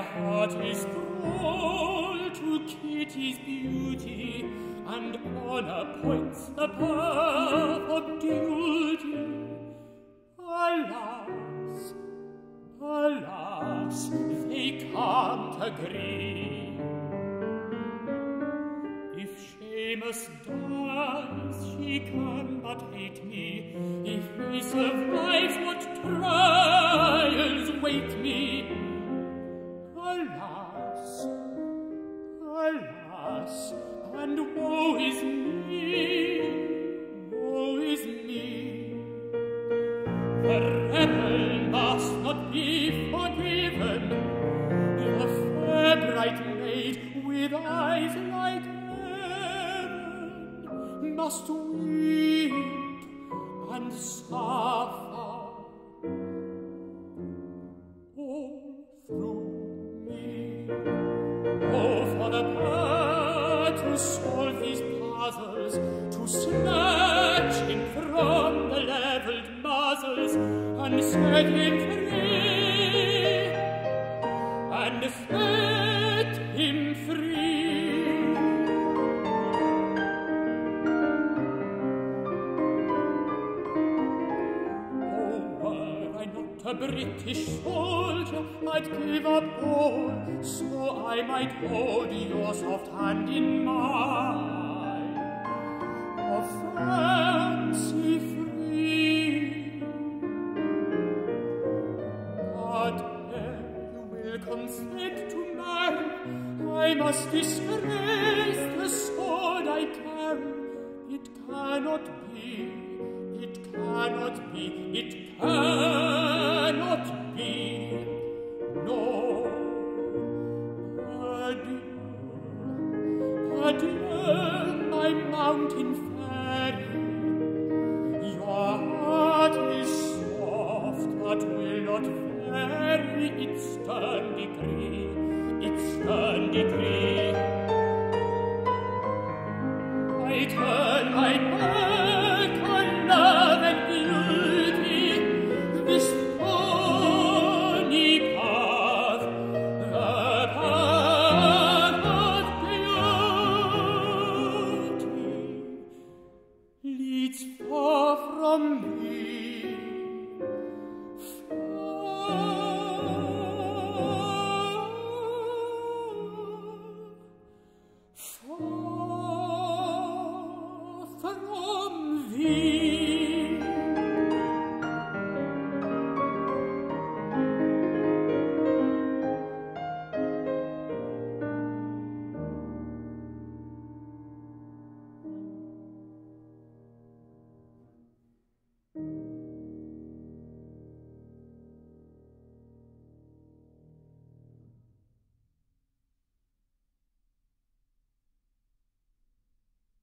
their heart is cruel to Kitty's beauty, and honor points the path of duty. Alas, alas, they can't agree. If Seamus dies, she can but hate me. If he survives, what trials wait me? Alas, alas, and woe is me, woe is me. The rebel must not be forgiven, the fair bright maid with eyes like heaven must weep and suffer. To snatch him from the levelled muzzles and set him free, and set him free. Oh, were I not a British soldier, I'd give up all, so I might hold your soft hand in mine. Fancy free, but ere you will consent to marry, I must disgrace the sword I carry. It cannot be, it cannot be, it cannot be. No, adieu, adieu, my mountain friend. Its stern degree, its stern degree.